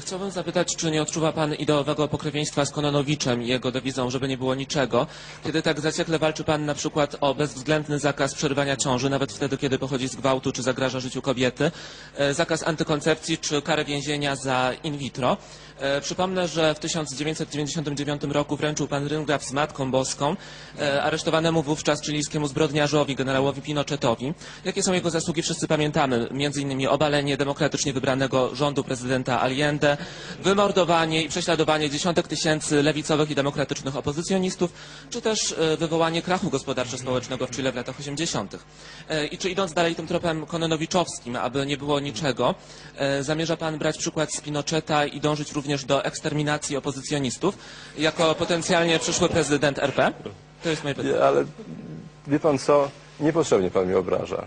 Chciałbym zapytać, czy nie odczuwa pan ideowego pokrewieństwa z Kononowiczem i jego dewizą, żeby nie było niczego, kiedy tak zaciekle walczy pan na przykład o bezwzględny zakaz przerywania ciąży, nawet wtedy, kiedy pochodzi z gwałtu czy zagraża życiu kobiety, zakaz antykoncepcji czy karę więzienia za in vitro. Przypomnę, że w 1999 roku wręczył pan ryngraf z Matką Boską aresztowanemu wówczas chilijskiemu zbrodniarzowi, generałowi Pinochetowi. Jakie są jego zasługi, wszyscy pamiętamy, m.in. obalenie demokratycznie wybranego rządu prezydenta Allende, wymordowanie i prześladowanie dziesiątek tysięcy lewicowych i demokratycznych opozycjonistów, czy też wywołanie krachu gospodarczo-społecznego w Chile w latach 80. I czy idąc dalej tym tropem kononowiczowskim, aby nie było niczego, zamierza pan brać przykład z Pinocheta i dążyć również do eksterminacji opozycjonistów jako potencjalnie przyszły prezydent RP? To jest moje pytanie. Nie, ale wie pan co, niepotrzebnie pan mnie obraża.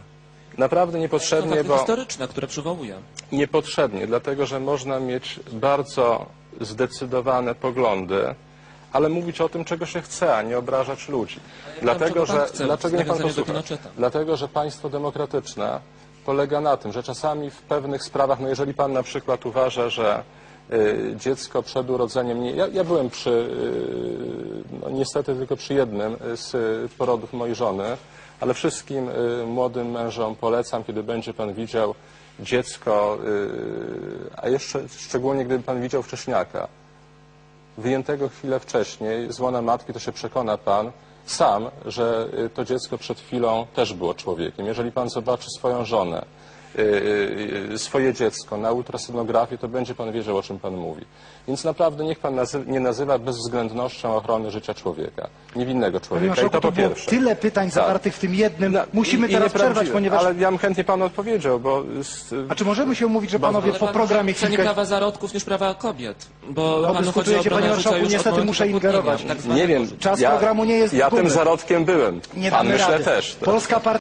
Naprawdę niepotrzebnie, to są fakty historyczne, które przywołuję. Niepotrzebnie, dlatego że można mieć bardzo zdecydowane poglądy, ale mówić o tym, czego się chce, a nie obrażać ludzi. Dlatego, że państwo demokratyczne polega na tym, że czasami w pewnych sprawach, no jeżeli pan na przykład uważa, że dziecko przed urodzeniem... Ja byłem przy, no niestety tylko przy jednym z porodów mojej żony, ale wszystkim młodym mężom polecam, kiedy będzie pan widział dziecko, a jeszcze szczególnie gdyby pan widział wcześniaka, wyjętego chwilę wcześniej z łona matki, to się przekona pan sam, że to dziecko przed chwilą też było człowiekiem. Jeżeli pan zobaczy swoją żonę, swoje dziecko na ultrasonografii, to będzie pan wiedział, o czym pan mówi. Więc naprawdę niech pan nie nazywa bezwzględnością ochrony życia człowieka, niewinnego człowieka. Panie Marszałku, to było tyle pytań zawartych w tym jednym. Musimy teraz przerwać, ponieważ... Ale ja bym chętnie panu odpowiedział, bo... A czy możemy się umówić, że panowie po programie... Chce nie prawa zarodków niż prawa kobiet, bo no, panu chodzi o... Panie Marszałku, niestety muszę ingerować. Tak nie wiem, czas programu nie jest... Ja tym zarodkiem byłem. Nie pan myślę też. Polska Partia